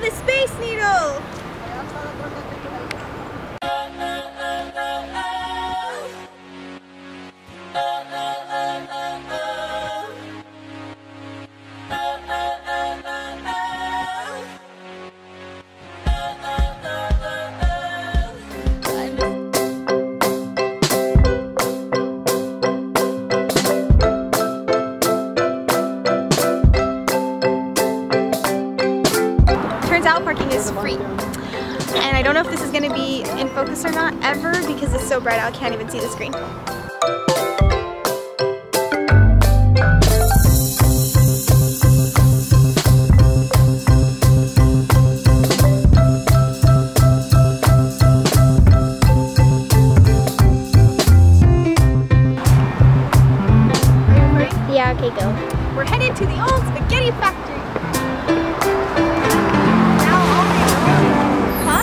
to the Space Needle! Parking is free, and I don't know if this is going to be in focus or not ever because it's so bright out I can't even see the screen. Are you ready? Yeah, okay, go. We're headed to the old spaghetti factory. If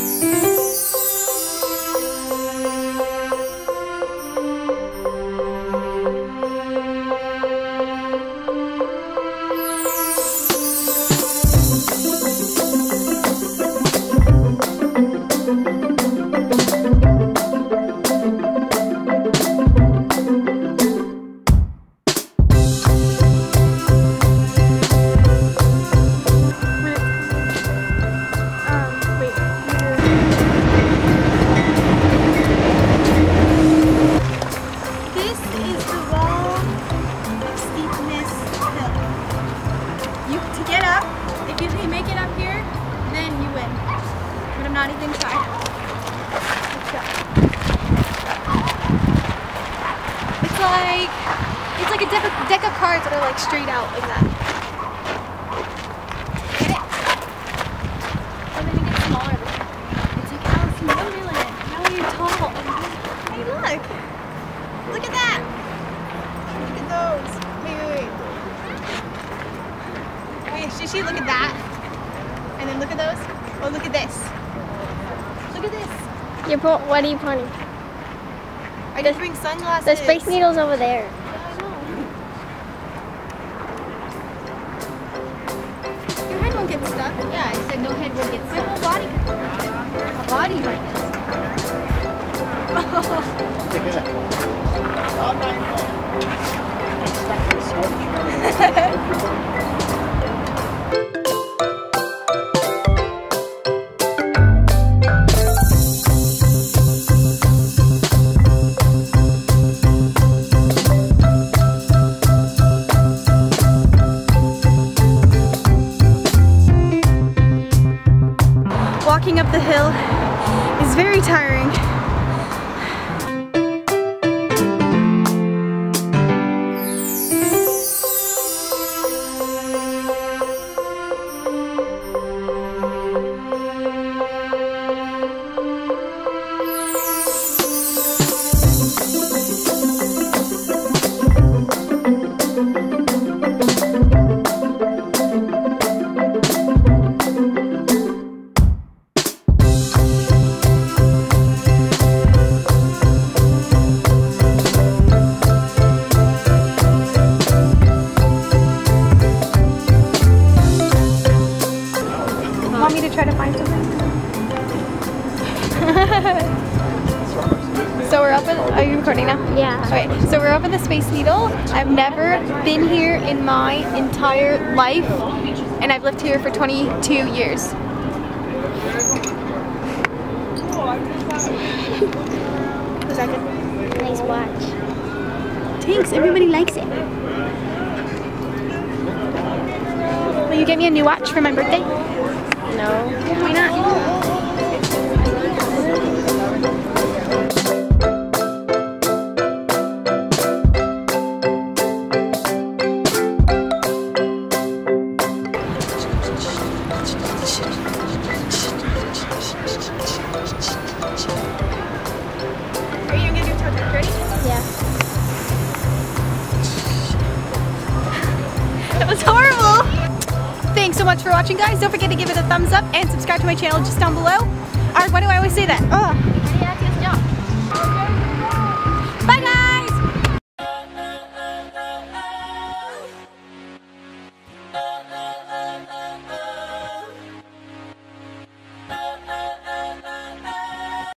you can make it up here, then you win. But I'm not even trying. Let's go. It's like a deck of cards that are like straight out like that. Get it? And then it gets smaller. It's like Alice in Wonderland. Now you're tall. Hey, look. Look at that. Look at those. Wait. Shishi, look at that. And then look at those. Oh, look at this. Look at this. What are you pointing? I just bring sunglasses. The Space Needle's over there. Oh, your head won't get stuck. Yeah, I said no head won't get stuck. My whole body could get stuck. My body might get stuck. Walking up the hill is very tiring. So we're up in, are you recording now? Yeah. Okay, so we're up in the Space Needle. I've never been here in my entire life, and I've lived here for 22 years. Was that good? Nice watch. Thanks, everybody likes it. Will you get me a new watch for my birthday? No. Why not? Thanks so much for watching, guys. Don't forget to give it a thumbs up and subscribe to my channel just down below. Or why do I always say that? Bye, guys!